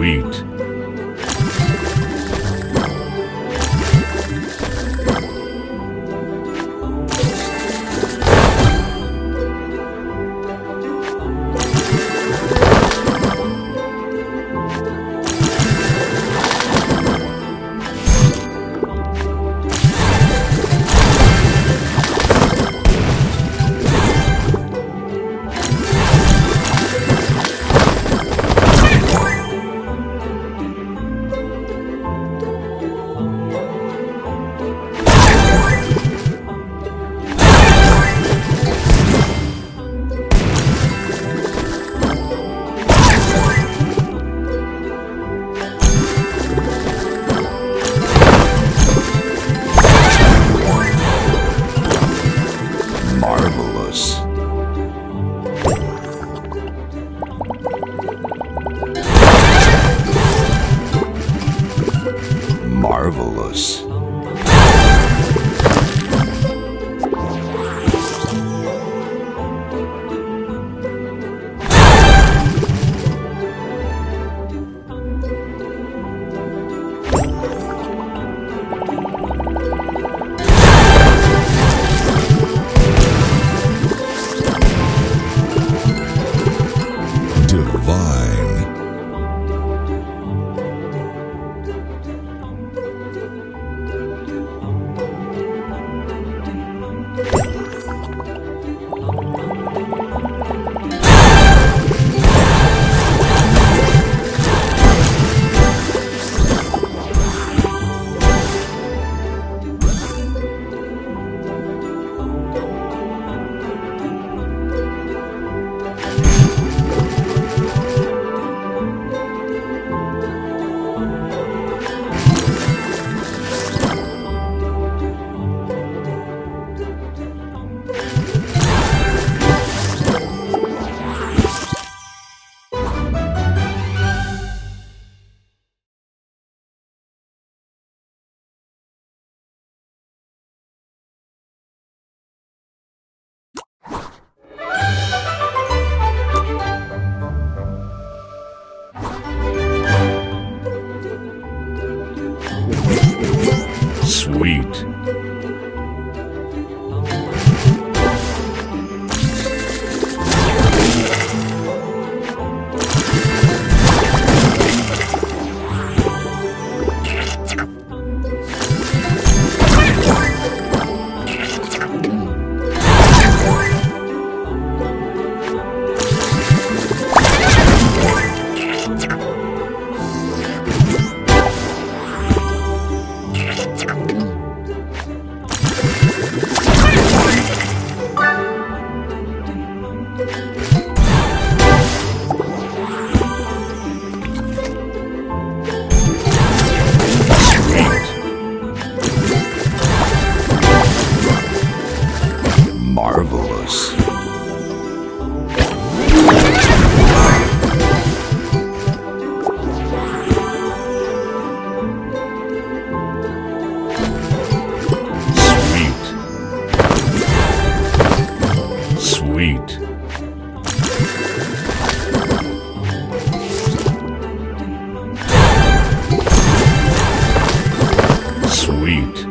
to eat. Marvelous. Sweet. Marvelous. Sweet. Sweet. Sweet. Sweet.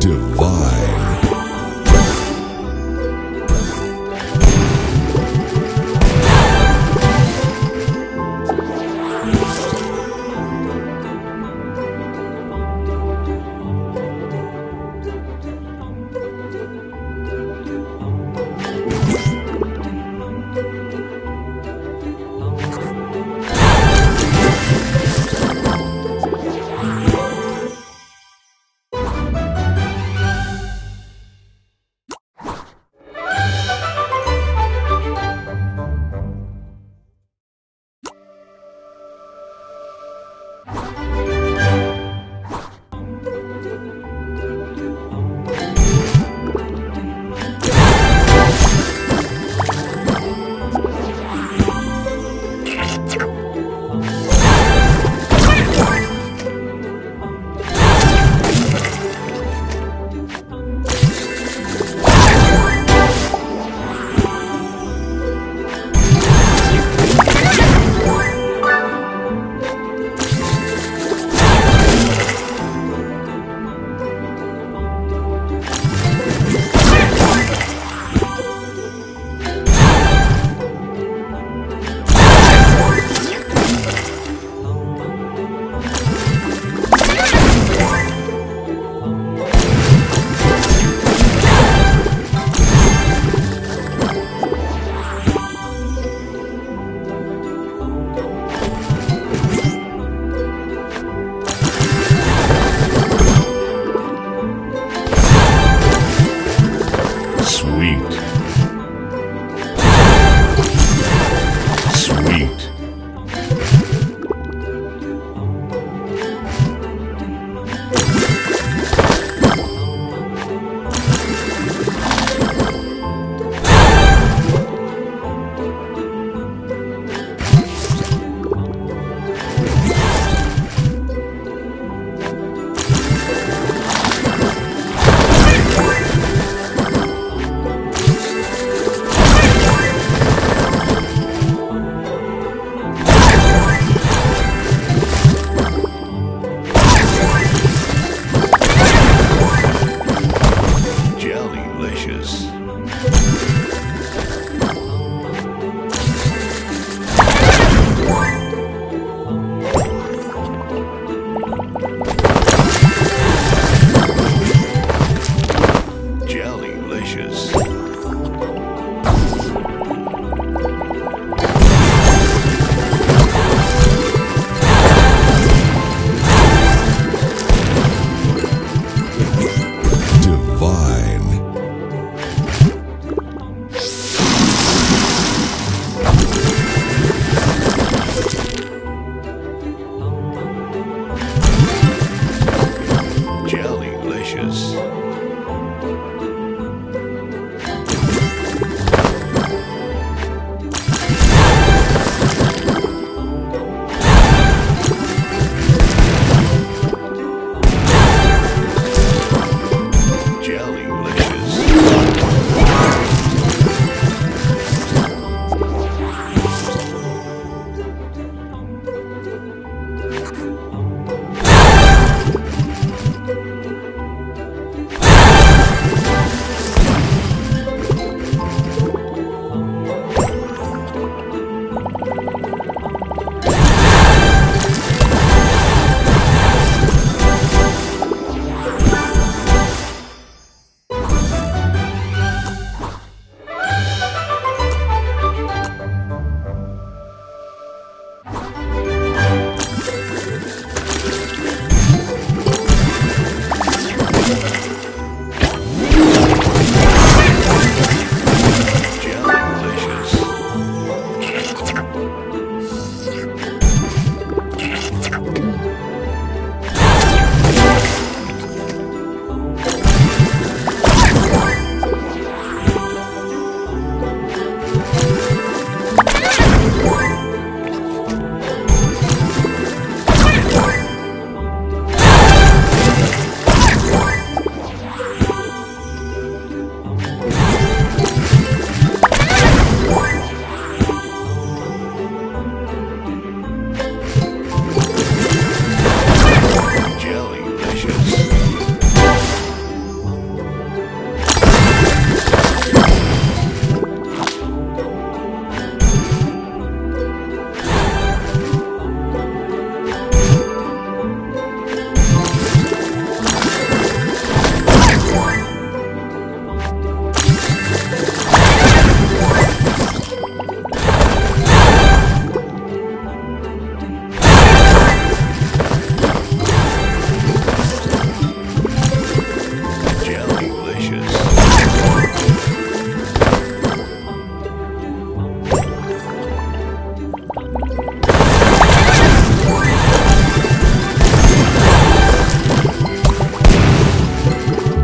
divine.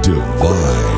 divine.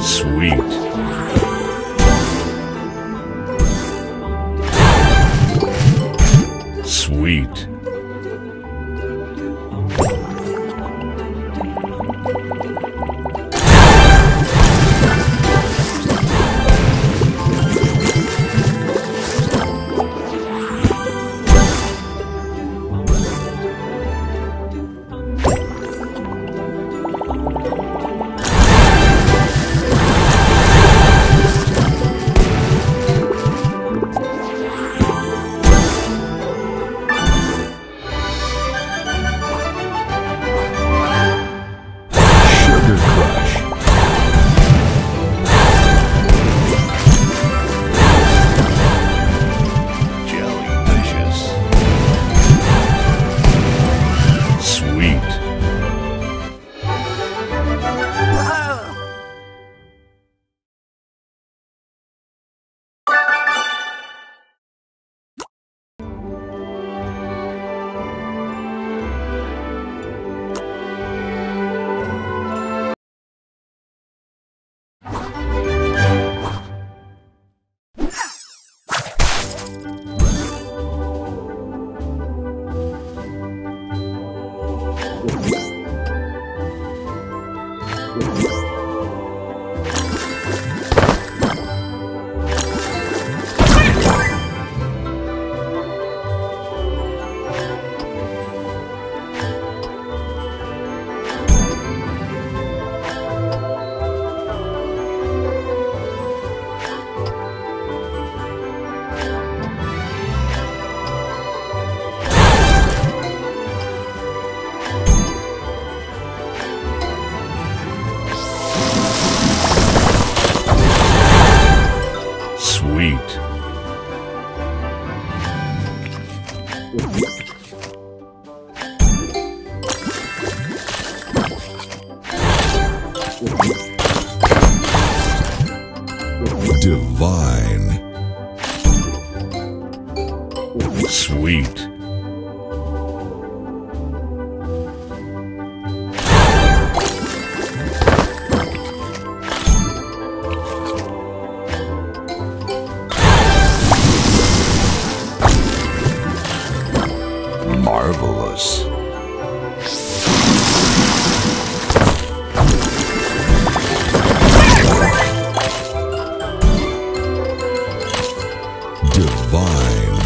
Sweet. Divine. Sweet. Marvelous. Divine.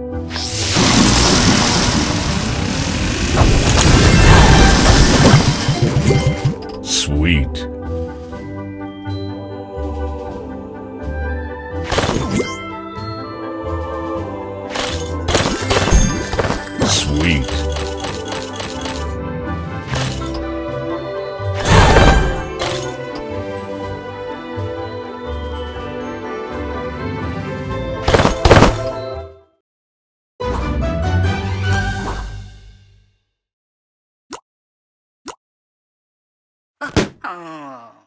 Sweet. Sweet. No.